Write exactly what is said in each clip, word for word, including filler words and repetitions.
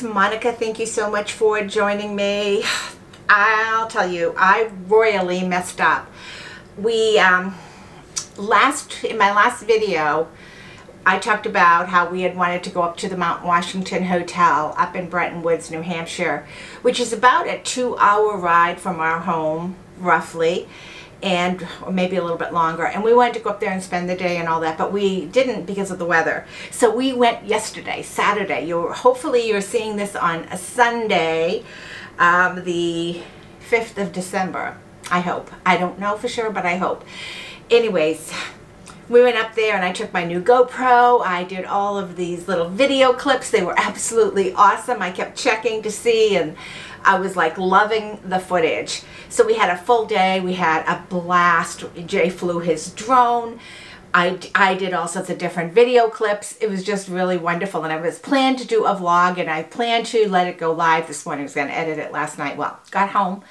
It's Monica. Thank you so much for joining me. I'll tell you, I royally messed up. We, um, last, in my last video, I talked about how we had wanted to go up to the Mount Washington Hotel up in Bretton Woods, New Hampshire, which is about a two hour ride from our home, roughly, and or maybe a little bit longer. And we wanted to go up there and spend the day and all that, but we didn't because of the weather. So we went yesterday, Saturday. You're hopefully you're seeing this on a Sunday, um, the fifth of December. I hope. I don't know for sure, but I hope. Anyways, we went up there and I took my new GoPro. I did all of these little video clips. They were absolutely awesome. I kept checking to see, and I was like loving the footage. So we had a full day. We had a blast. Jay flew his drone. I, I did all sorts of different video clips. It was just really wonderful. And I was planned to do a vlog, and I planned to let it go live this morning. I was going to edit it last night. Well, got home,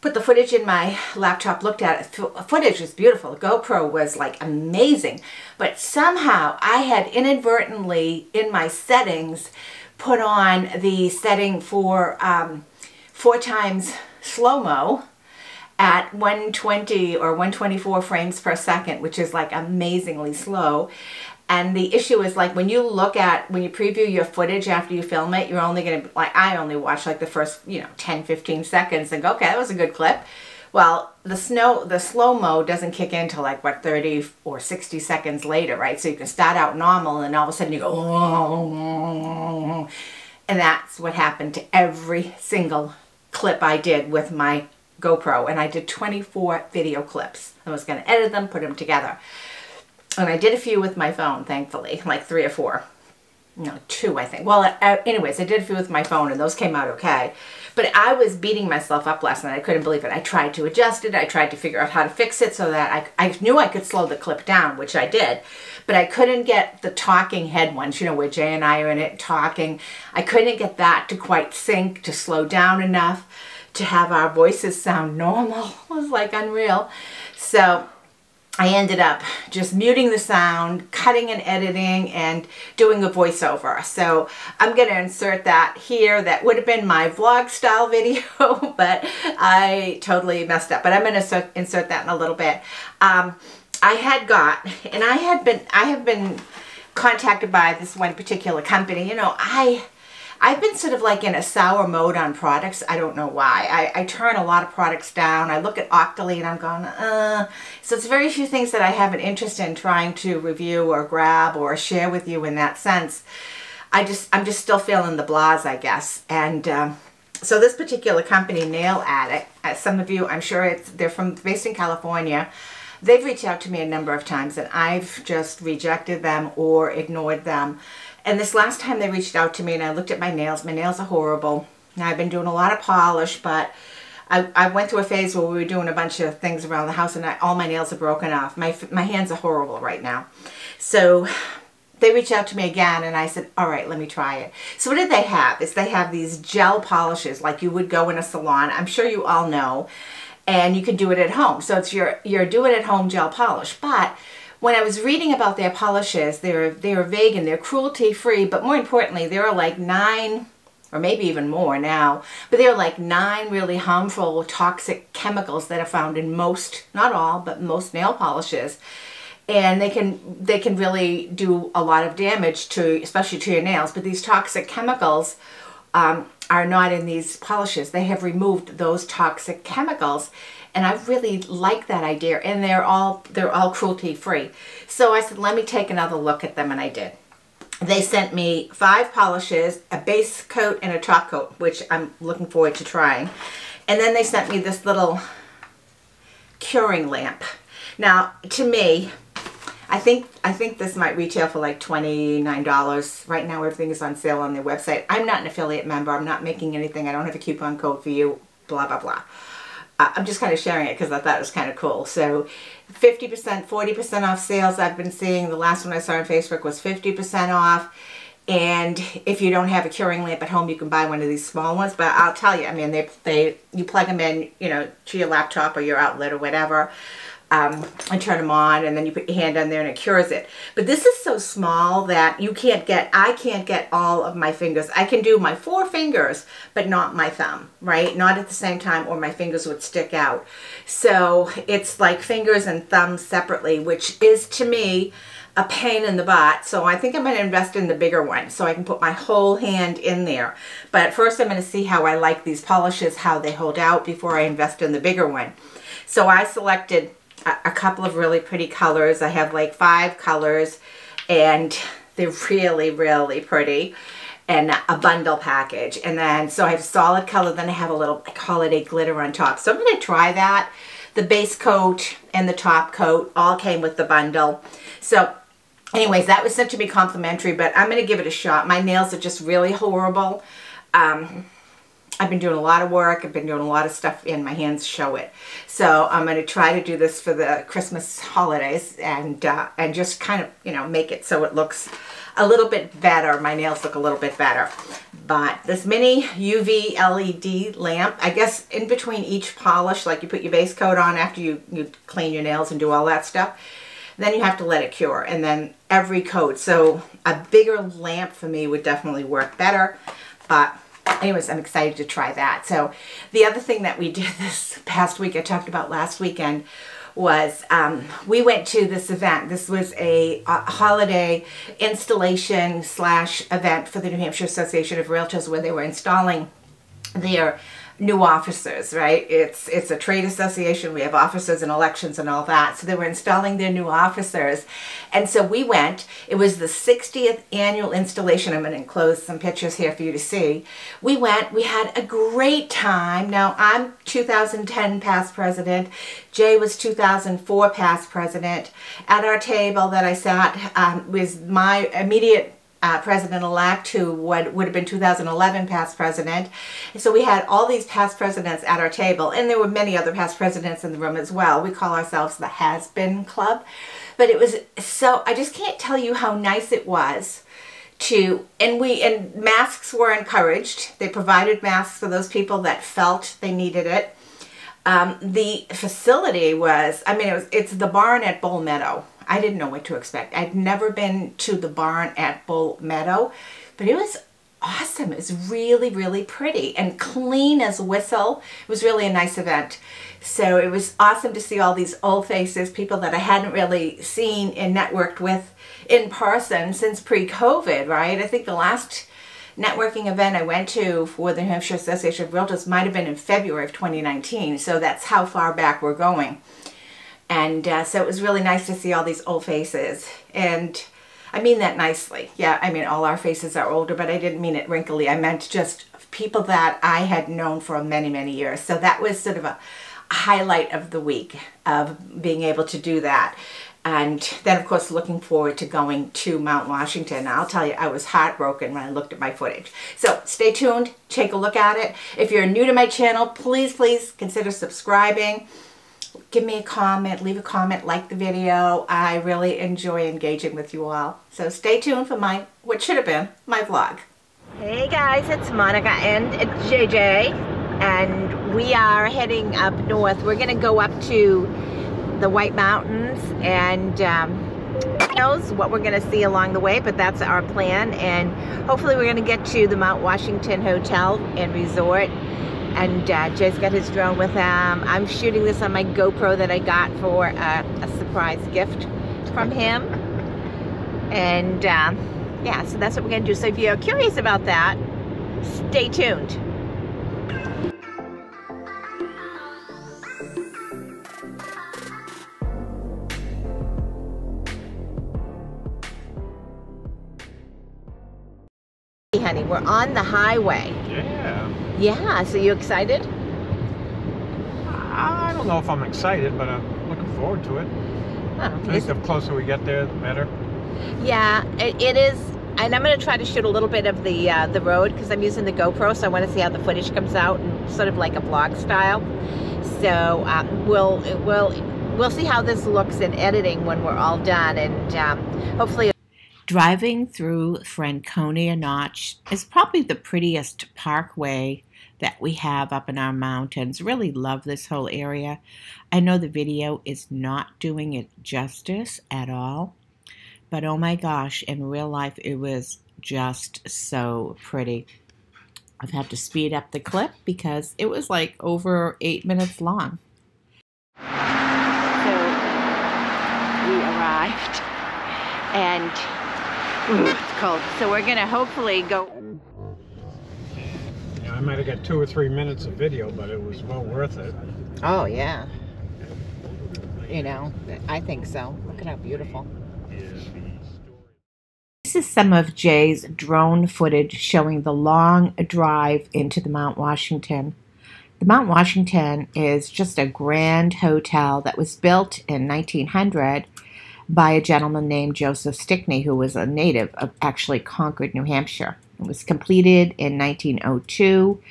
put the footage in my laptop, looked at it. The footage was beautiful. The GoPro was like amazing. But somehow I had inadvertently in my settings put on the setting for um, four times slow-mo at one twenty or one twenty-four frames per second, which is like amazingly slow. And the issue is, like, when you look at, when you preview your footage after you film it, you're only going to, like, I only watch like the first, you know, ten, fifteen seconds and go, okay, that was a good clip. Well, the snow, the slow-mo doesn't kick in till like, what, thirty or sixty seconds later, right? So you can start out normal and all of a sudden you go, oh, and that's what happened to every single clip I did with my GoPro. And I did twenty-four video clips. I was going to edit them, put them together. And I did a few with my phone, thankfully, like three or four. No, two, I think. Well, I, anyways, I did a few with my phone, and those came out okay. But I was beating myself up last night. I couldn't believe it. I tried to adjust it. I tried to figure out how to fix it so that I, I knew I could slow the clip down, which I did. But I couldn't get the talking head ones, you know, where Jay and I are in it talking. I couldn't get that to quite sync, to slow down enough, to have our voices sound normal. It was like unreal. So I ended up just muting the sound, cutting and editing, and doing a voiceover. So I'm going to insert that here. That would have been my vlog style video, but I totally messed up. But I'm going to insert that in a little bit. Um, I had got, and I had been, I have been contacted by this one particular company. You know, I, I've been sort of like in a sour mode on products. I don't know why. I, I turn a lot of products down. I look at Octoly and I'm going, uh. So it's very few things that I have an interest in trying to review or grab or share with you in that sense. I just, I'm just still feeling the blahs, I guess. And um, so this particular company, Nail Addict, as some of you, I'm sure it's, they're from, based in California. They've reached out to me a number of times and I've just rejected them or ignored them. And this last time they reached out to me and I looked at my nails. My nails are horrible. Now, I've been doing a lot of polish, but I, I went through a phase where we were doing a bunch of things around the house and I, all my nails are broken off. My, my hands are horrible right now. So they reached out to me again and I said, all right, let me try it. So what did they have? Is they have these gel polishes like you would go in a salon. I'm sure you all know. And you can do it at home. So it's your, your do-it-at-home gel polish. But when I was reading about their polishes, they're, they're vegan, they're cruelty-free, but more importantly, there are like nine, or maybe even more now, but there are like nine really harmful, toxic chemicals that are found in most, not all, but most nail polishes. And they can, they can really do a lot of damage to, especially to your nails, but these toxic chemicals um, are not in these polishes. They have removed those toxic chemicals. And I really like that idea, and they're all they're all cruelty free. So I said, let me take another look at them, and I did. They sent me five polishes, a base coat, and a top coat, which I'm looking forward to trying. And then they sent me this little curing lamp. Now, to me, I think I think this might retail for like twenty-nine dollars. Right now, everything is on sale on their website. I'm not an affiliate member. I'm not making anything. I don't have a coupon code for you. Blah blah blah. I'm just kind of sharing it because I thought it was kind of cool. So fifty percent, forty percent off sales I've been seeing. The last one I saw on Facebook was fifty percent off. And if you don't have a curing lamp at home, you can buy one of these small ones. But I'll tell you, I mean, they, they you plug them in, you know, to your laptop or your outlet or whatever. um, and turn them on, and then you put your hand on there and it cures it. But this is so small that you can't get, I can't get all of my fingers. I can do my four fingers, but not my thumb, right? Not at the same time, or my fingers would stick out. So it's like fingers and thumbs separately, which is to me a pain in the butt. So I think I'm going to invest in the bigger one so I can put my whole hand in there. But first I'm going to see how I like these polishes, how they hold out, before I invest in the bigger one. So I selected a, a couple of really pretty colors. I have like five colors, and they're really, really pretty, and a bundle package. And then, so I have solid color, then I have a little like holiday glitter on top. So I'm going to try that. The base coat and the top coat all came with the bundle. So anyways, that was sent to me complimentary, but I'm going to give it a shot. My nails are just really horrible. Um, I've been doing a lot of work. I've been doing a lot of stuff, and my hands show it. So I'm going to try to do this for the Christmas holidays, and uh, and just kind of, you know, make it so it looks a little bit better. My nails look a little bit better. But this mini U V L E D lamp, I guess in between each polish, like you put your base coat on after you, you clean your nails and do all that stuff. Then you have to let it cure, and then every coat. So a bigger lamp for me would definitely work better. But anyways, I'm excited to try that. So the other thing that we did this past week, I talked about last weekend, was um, we went to this event. This was a, a holiday installation slash event for the New Hampshire Association of Realtors, where they were installing their new officers, right? It's it's a trade association. We have officers and elections and all that. So they were installing their new officers. And so we went. It was the sixtieth annual installation. I'm going to enclose some pictures here for you to see. We went. We had a great time. Now, I'm two thousand ten past president. Jay was two thousand four past president. At our table that I sat um, was my immediate Uh, president-elect, who would, would have been two thousand eleven past president. So we had all these past presidents at our table, and there were many other past presidents in the room as well. We call ourselves the Has-Been Club. But it was so, I just can't tell you how nice it was to, and we, and masks were encouraged. They provided masks for those people that felt they needed it. Um, the facility was, I mean, it was, it's the barn at Bull Meadow. I didn't know what to expect. I'd never been to the barn at Bull Meadow, but it was awesome. It was really, really pretty and clean as a whistle. It was really a nice event. So it was awesome to see all these old faces, people that I hadn't really seen and networked with in person since pre-COVID, right? I think the last networking event I went to for the New Hampshire Association of Realtors might have been in February of twenty nineteen. So that's how far back we're going. And uh, so it was really nice to see all these old faces. And I mean that nicely. Yeah, I mean, all our faces are older, but I didn't mean it wrinkly. I meant just people that I had known for many, many years. So that was sort of a highlight of the week, of being able to do that. And then, of course, looking forward to going to Mount Washington. I'll tell you, I was heartbroken when I looked at my footage. So stay tuned. Take a look at it. If you're new to my channel, please, please consider subscribing. Give me a comment, leave a comment, like the video. I really enjoy engaging with you all. So stay tuned for my, what should have been, my vlog. Hey guys, it's Monica and J J, and we are heading up north. We're gonna go up to the White Mountains, and um, who knows what we're gonna see along the way, but that's our plan. And hopefully we're gonna get to the Mount Washington Hotel and Resort. And uh, Jay's got his drone with him. I'm shooting this on my GoPro that I got for uh, a surprise gift from him. And uh, yeah, so that's what we're gonna do. So if you're curious about that, stay tuned. Hey honey, we're on the highway. Yeah. Yeah, so you excited? I don't know if I'm excited, but I'm looking forward to it. Oh, I think the closer we get there, the better. Yeah, it, it is, and I'm going to try to shoot a little bit of the uh, the road, because I'm using the GoPro, so I want to see how the footage comes out, and sort of like a vlog style. So um, we'll we'll we'll see how this looks in editing when we're all done, and um, hopefully. Driving through Franconia Notch is probably the prettiest parkway that we have up in our mountains. Really love this whole area. I know the video is not doing it justice at all, but oh my gosh, in real life it was just so pretty. I've had to speed up the clip because it was like over eight minutes long. So we arrived and ooh, it's cold. So we're gonna hopefully go. I might have got two or three minutes of video, but it was well worth it. Oh, yeah. You know, I think so. Look at how beautiful. This is some of Jay's drone footage showing the long drive into the Mount Washington. The Mount Washington is just a grand hotel that was built in nineteen hundred by a gentleman named Joseph Stickney, who was a native of actually Concord, New Hampshire. It was completed in nineteen oh two,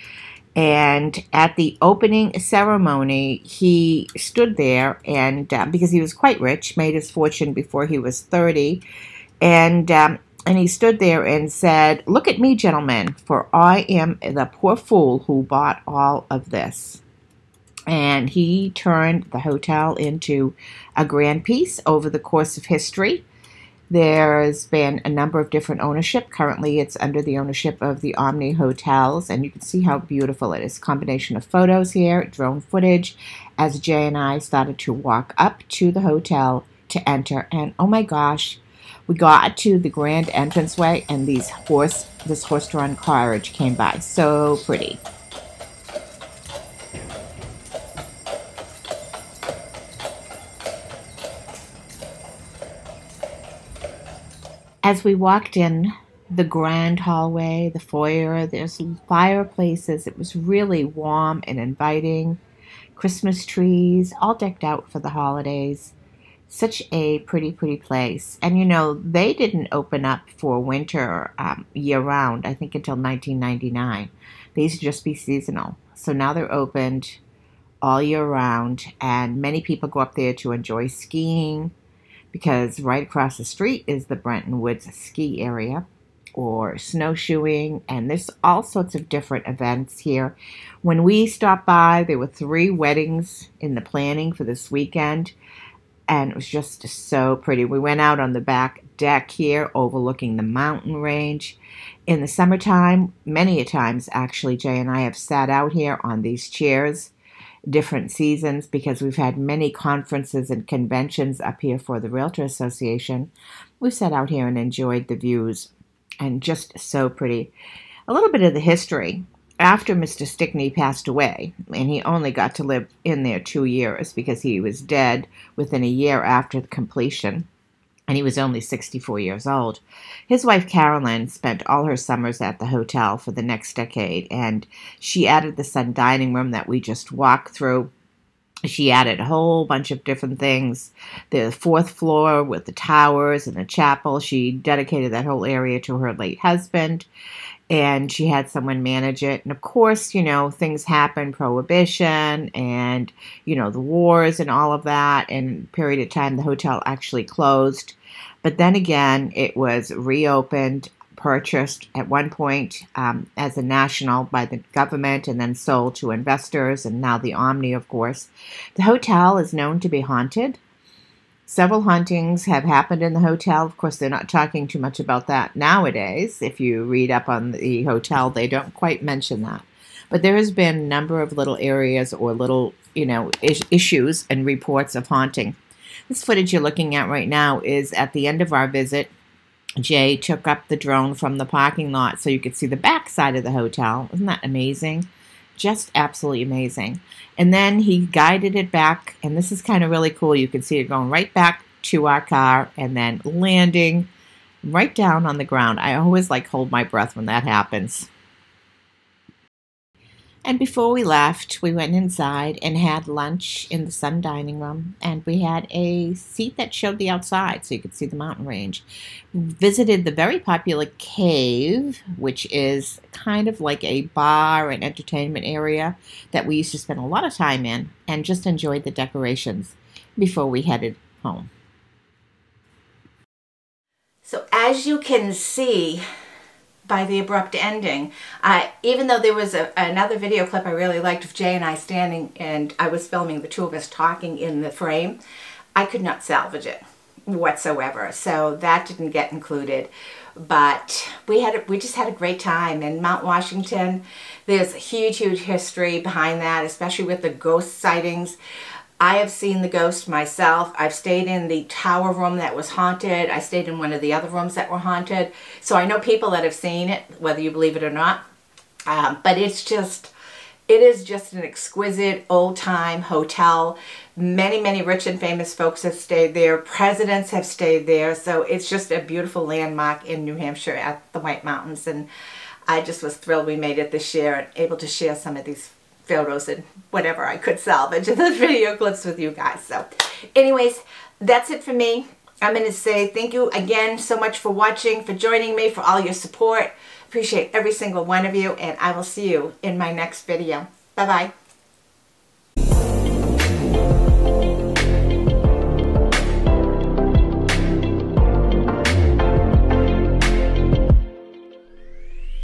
and at the opening ceremony, he stood there, and uh, because he was quite rich, made his fortune before he was thirty, and um, and he stood there and said, "Look at me, gentlemen, for I am the poor fool who bought all of this." And he turned the hotel into a grand piece over the course of history. There's been a number of different ownership. Currently, it's under the ownership of the Omni Hotels, and you can see how beautiful it is. Combination of photos here, drone footage, as Jay and I started to walk up to the hotel to enter. And oh my gosh, we got to the grand entranceway, and these horse, this horse-drawn carriage came by. So pretty. As we walked in the grand hallway, the foyer, there's fireplaces. It was really warm and inviting. Christmas trees, all decked out for the holidays. Such a pretty, pretty place. And, you know, they didn't open up for winter um, year-round, I think, until nineteen ninety-nine. They used to just be seasonal. So now they're opened all year-round, and many people go up there to enjoy skiing, because right across the street is the Bretton Woods ski area, or snowshoeing, and there's all sorts of different events here. When we stopped by, there were three weddings in the planning for this weekend, and it was just so pretty. We went out on the back deck here overlooking the mountain range. In the summertime, many a times actually, Jay and I have sat out here on these chairs different seasons, because we've had many conferences and conventions up here for the Realtor Association. We've sat out here and enjoyed the views, and just so pretty. A little bit of the history. After Mister Stickney passed away, and he only got to live in there two years because he was dead within a year after the completion, and he was only sixty-four years old. His wife, Carolyn, spent all her summers at the hotel for the next decade, and she added the sun dining room that we just walked through. She added a whole bunch of different things. The fourth floor with the towers and the chapel, she dedicated that whole area to her late husband, and she had someone manage it. And of course, you know, things happened, Prohibition and, you know, the wars and all of that, and period of time the hotel actually closed. But then again, it was reopened, purchased at one point um, as a national by the government, and then sold to investors, and now the Omni, of course. The hotel is known to be haunted. Several hauntings have happened in the hotel. Of course, they're not talking too much about that nowadays. If you read up on the hotel, they don't quite mention that. But there has been a number of little areas or little, you know, is issues and reports of haunting. This footage you're looking at right now is at the end of our visit. Jay took up the drone from the parking lot so you could see the back side of the hotel. Isn't that amazing? Just absolutely amazing. And then he guided it back, and this is kind of really cool. You can see it going right back to our car and then landing right down on the ground. I always like hold my breath when that happens. And before we left, we went inside and had lunch in the sun dining room, and we had a seat that showed the outside so you could see the mountain range. We visited the very popular cave, which is kind of like a bar and entertainment area that we used to spend a lot of time in, and just enjoyed the decorations before we headed home. So as you can see, by the abrupt ending. Uh, even though there was a, another video clip I really liked of Jay and I standing, and I was filming the two of us talking in the frame, I could not salvage it whatsoever. So that didn't get included. But we had we just had a great time in Mount Washington. There's a huge, huge history behind that, especially with the ghost sightings. I have seen the ghost myself. I've stayed in the tower room that was haunted. I stayed in one of the other rooms that were haunted. So I know people that have seen it, whether you believe it or not. Um, but it's just, it is just an exquisite old-time hotel. Many, many rich and famous folks have stayed there. Presidents have stayed there. So it's just a beautiful landmark in New Hampshire at the White Mountains. And I just was thrilled we made it this year and able to share some of these photos and whatever I could salvage in the video clips with you guys. So anyways, that's it for me. I'm going to say thank you again so much for watching, for joining me, for all your support. Appreciate every single one of you, and I will see you in my next video. Bye-bye.